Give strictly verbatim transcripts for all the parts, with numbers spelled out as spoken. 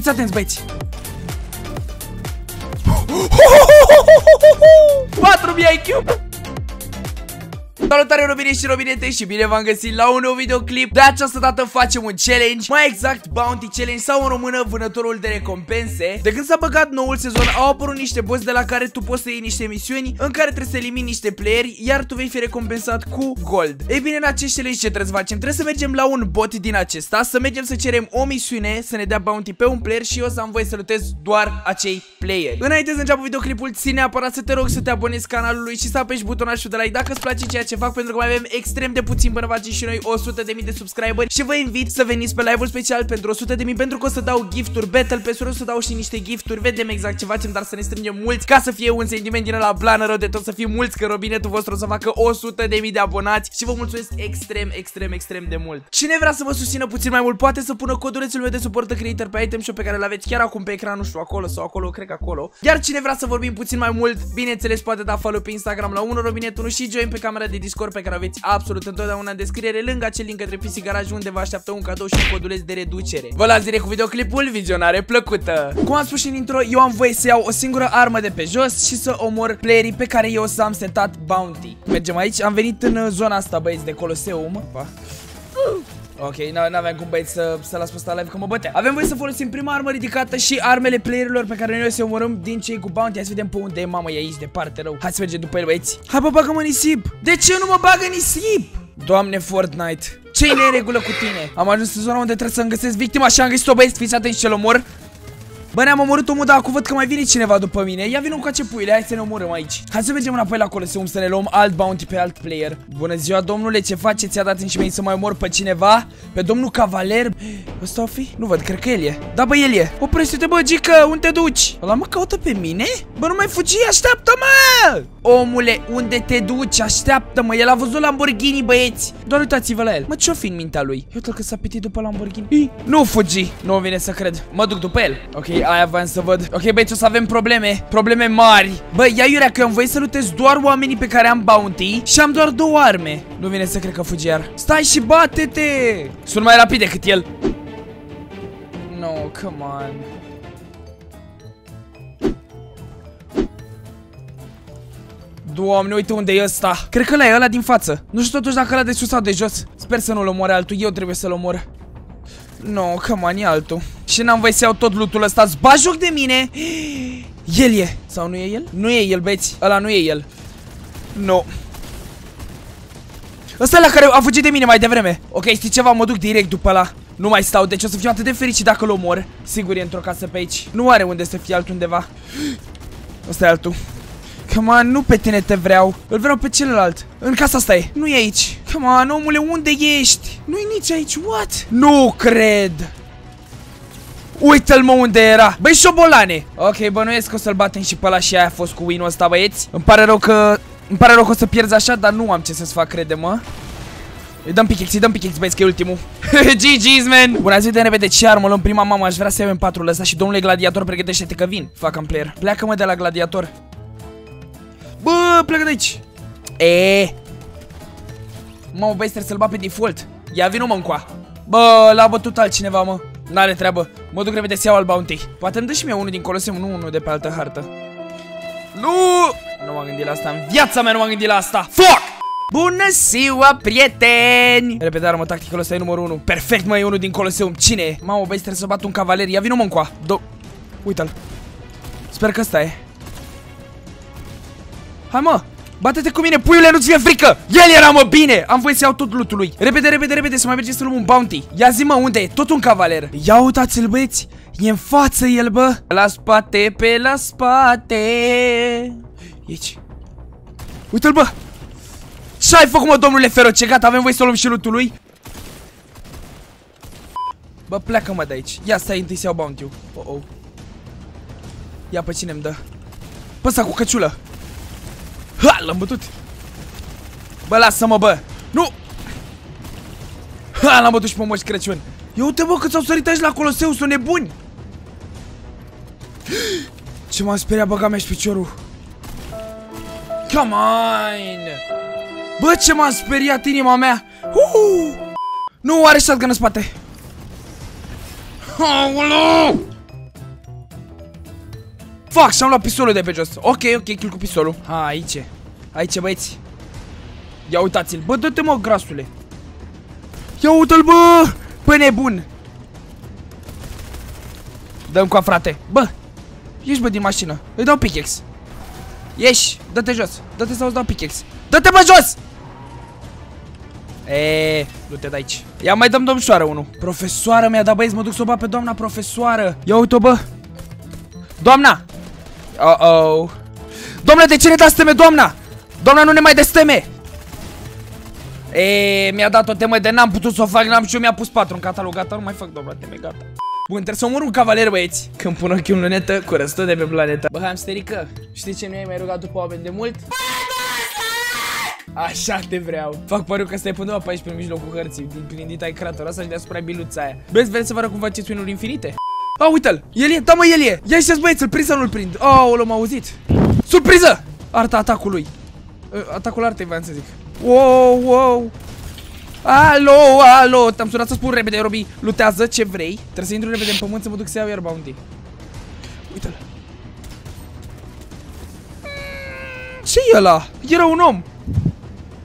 Fiți atenți, băieți! patru mii I Q! Salutare, Robine și Robinete, și bine v-am găsit la un nou videoclip. De această dată facem un challenge, mai exact Bounty Challenge, sau în română Vânătorul de recompense. De când s-a băgat noul sezon, au apărut niște boss de la care tu poți să iei niște misiuni în care trebuie să elimini niște playeri, iar tu vei fi recompensat cu gold. Ei bine, în acest challenge ce trebuie să facem? Trebuie să mergem la un bot din acesta, să mergem să cerem o misiune, să ne dea bounty pe un player și eu să am voie să lutez doar acei playeri. Înainte să înceapă videoclipul, ține neapărat să te rog să te abonezi canalului și să apeși butonașul de like dacă îți place ceea ce fac, pentru că mai avem extrem de puțin până facem și noi o sută de mii de subscriberi și vă invit să veniți pe live-ul special pentru o sută de mii, pentru că o să dau gifturi battle pe sură, o să dau și niște gifturi, vedem exact ce facem, dar să ne strângem mulți ca să fie un sentiment din ăla blană rău de tot, să fim mulți, că robinetul vostru o să facă o sută de mii de abonați și vă mulțumesc extrem, extrem, extrem de mult. Cine vrea să mă susțină puțin mai mult poate să pună codulețul meu de suport creator pe item shop pe care l-aveți chiar acum pe ecran, nu știu, acolo sau acolo, cred că acolo. Iar cine vrea să vorbim puțin mai mult, bineînțeles, poate da follow pe Instagram la unu robinet unu și join pe camera de Discord pe care aveți absolut întotdeauna în descriere, lângă acel link către P C Garage unde vă așteaptă un cadou și un coduleț de reducere. Vă las direct cu videoclipul, vizionare plăcută! Cum am spus și în intro, eu am voie să iau o singură armă de pe jos și să omor playerii pe care eu s-am setat bounty. Mergem aici, am venit în zona asta, băieți, de Colosseum. Pa. Ok, n-aveam cum, băieți, să, să las pe ăsta live că mă bătea. Avem voie să folosim prima armă ridicată și armele playerilor pe care noi să omorâm din cei cu bounty. Hai să vedem pe unde e, mamă, e aici, departe rău. Hai să mergem după el, băieți. Hai, bă, bagă-mă nisip. De ce nu mă bagă nisip? Doamne, Fortnite, ce-i neregulă cu tine? Am ajuns în zona unde trebuie să-mi găsesc victima și am găsit-o, băieți, fiți atenți ce-l omor. Bă, ne-am omorât omul, dar acum văd că mai vine cineva după mine. Ia vină cu ce puile, hai să ne omorăm aici. Hai să mergem înapoi la Colosseum să ne luăm alt bounty pe alt player. Bună ziua, domnule, ce faceți? Ia dați-mi și mie să mai omor pe cineva. Pe domnul cavaler. Ăsta o fi? Nu văd, cred că el e. Da, bă, el e. Oprește-te, bă, Gică, unde te duci? Ăla mă caută pe mine? Bă, nu mai fugi, așteaptă-mă! Omule, unde te duci? Așteaptă-mă, el a văzut Lamborghini, băieți. Doar uitați-vă la el. Mă, ce-o fi în mintea lui? Uite-l că s-a pitit după Lamborghini. Ii, nu fugi. Nu vine să cred. Mă duc după el. Ok. Aia voiam să văd. Ok, băieți, o să avem probleme. Probleme mari. Băi, ia iurea că am voie să lutez doar oamenii pe care am bounty și am doar două arme. Nu vine să cred că fugi iar. Stai și bate-te! Sunt mai rapid decât el. No, come on. Doamne, uite unde e ăsta. Cred că ăla e, ăla din față. Nu știu totuși dacă ăla de sus sau de jos. Sper să nu-l omoare altul, eu trebuie să-l omor. No, come on, e altul. Și n-am voie să iau tot lootul ăsta, îți bat joc de mine. El e, sau nu e el? Nu e el, băieți, ăla nu e el. No. Ăsta e la care a fugit de mine mai devreme. Ok, știi ceva, mă duc direct după ăla. Nu mai stau, deci o să fiu atât de fericit dacă l omor. Sigur e într-o casă pe aici. Nu are unde să fie altundeva. Ăsta e altul. Come on, nu pe tine te vreau. Îl vreau pe celălalt. În casa asta e. Nu e aici. Come on, omule, unde ești? Nu e nici aici, what? Nu cred. Uite-l, mă, unde era. Băi, șobolane. Ok, bănuiesc că o să-l batem și pe ăla și aia a fost cu win-ul ăsta, băieți. Îmi pare rău că... Îmi pare rău că o să pierzi așa, dar nu am ce să-ți fac, crede-mă. Îi dăm pickex, îi dăm pickex, băieți, că e ultimul. G G's, man. Bună ziua, de repede, ce armă luăm? Prima, mamă, aș vrea să iau M patru-ul ăsta și domnule gladiator, pregătește-te că vin. Fac un player. Pleacă-mă de la gladiator. Bă, pleacă de aici. E. Mamă, băieți, trebuie să-l bat pe default. Ia vino, mă, încoa. Bă, l-a bătut altcineva, mă. N-are treabă. Mă duc repede să iau al bounty. Poate îmi dă și mie unul din Colosseum, nu unul de pe altă hartă. Nu! Nu m-am gândit la asta. În viața mea nu m-am gândit la asta. Fuck! Bună ziua, prieteni! Repede, armă tactică, ăsta e numărul unu. Perfect, mă, e unul din Colosseum. Cine e? Mamă, băieți, trebuie să bat un cavaler. Ia vino, mă, încoa. Do. Uite-l. Sper că ăsta e. Hai, mă! Bate-te cu mine, puiule, nu-ți fie frică! El era, mă, bine! Am voie să iau tot lootul lui. Repede, repede, repede, să mai mergem să luăm un bounty. Ia zi, mă, unde e? Tot un cavaler. Ia uitați-l, băieți! E în față el, bă! La spate, pe la spate! Aici. Uite-l, bă! Ce-ai făcut, mă, domnule feroce? Gata, avem voie să luăm și lootul lui. Bă, pleacă, mă, de aici. Ia, stai, întâi să iau bounty-ul. Oh, oh. Ia pe cine-mi dă. Pe ăsta cu căciulă. Ha, l-am bătut. Bă, lasă-mă, bă. Nu. Ha, l-am bătut și pe Moș Crăciun. Ia uite, bă, cât s-au sărit aici la Colosseum, sunt nebuni. Ce m-a speriat, băga mea și piciorul. Come on. Bă, ce m-a speriat inima mea. Uhu. Nu, are shotgun în spate. Aoleu. Fac, și-am luat pistolul de pe jos. Ok, ok, kill cu pistolul. Ha, aici e. Aici e, băieți. Ia uitați-l. Bă, dă-te, mă, grasule. Ia uite-l, bă. Bă, nebun. Dă-mi coa, frate. Bă, ieși, bă, din mașină. Îi dau pickaxe. Ieși, dă-te jos. Dă-te sau îți dau pickaxe. Dă-te, bă, jos. Eee, du-te de aici. Ia mai dăm domnișoară unul. Profesoară mi-a dat, băieți, mă duc să o bat pe doamna profesoară. Ia uite-o, bă. Doamna! Uh-oh. Doamna, de ce ne dați teme, doamna? Doamna, nu ne mai dați teme! Eee, mi-a dat o temă de n-am putut să o fac, n-am și eu mi-a pus patru în catalog, gata, nu mai fac doamna teme, gata. Bun, trebuie să omor un cavaler, băieți, când pun ochiul în lunetă cu răstă de pe planetă. Bă, hamsterică, știi ce nu ai mai rugat după oameni de mult? Așa te vreau. Fac pariu că stai până pe aici pe mijlocul hărții, din plindita ai cratora asta și deasupra biluța aia. Băieți, vreți să vă arăt cum faceți winuri infinite? A, uite-l! El e! Da, mă, el e! Ia ieși, băieți, îl prind sau nu-l prind? Aoleu, m-a auzit! Surpriză! Arta atacului! Atacul artei, v-am să zic. Wow, wow! Alo, alo! Te-am sunat să spun repede, Robi! Lutează ce vrei! Trebuie să intru repede în pământ să mă duc să iau iar bounty. Uite-l! Ce-i ăla? Era un om!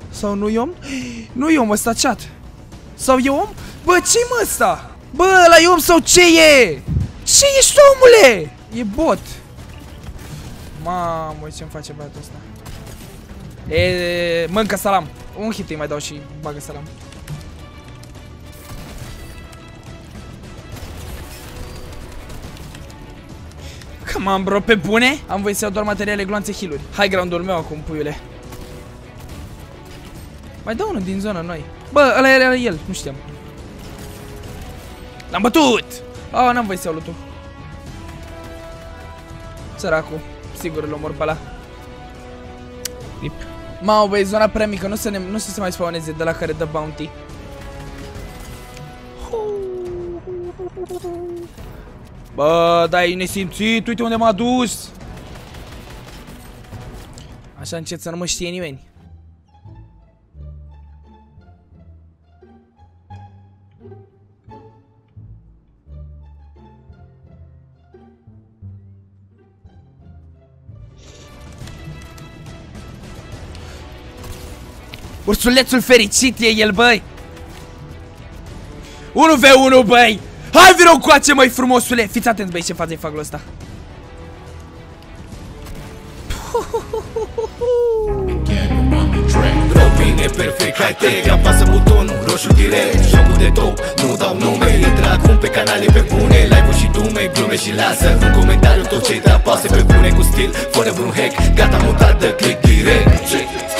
Sau nu-i om? Nu-i om ăsta, chat! Sau e om? Bă, ce-i mă ăsta? Bă, ăla-i om sau ce e? Ce ești, omule? E bot. Mamă, ce-mi face băiatul ăsta. E, mâncă salam. Un hit îi mai dau și bagă salam. Come on, bro, pe bune? Am voie să iau doar materiale, gloanțe, heal-uri. High ground-ul meu acum, puiule. Mai dau unul din zona noi. Bă, ăla era el, nu știam. L-am bătut! Ah, n-am voie să iau lutul. Săracul, sigur îl omor pe ăla. Rip. Mamă, băi, zona prea mică, nu să, ne, nu să se mai spawneze de la care dă bounty. Bă, dar e nesimțit, uite unde m-a dus! Așa încet să nu mă știe nimeni. Ursulețul fericit e el, băi! unu v unu, băi! Hai, vino coace, măi, frumosule! Fiți atenți, băi, ce față-i fac lui ăsta. Robine perfect, hai te, apasă butonul roșu direct. Jocul de top, nu dau nume. Intră acum pe canale pe bune, live-uri și dume, glume și lasă un comentariu tot ce-i apasă pe bune, cu stil, fără vreun hack. Gata, mutat, dă click direct.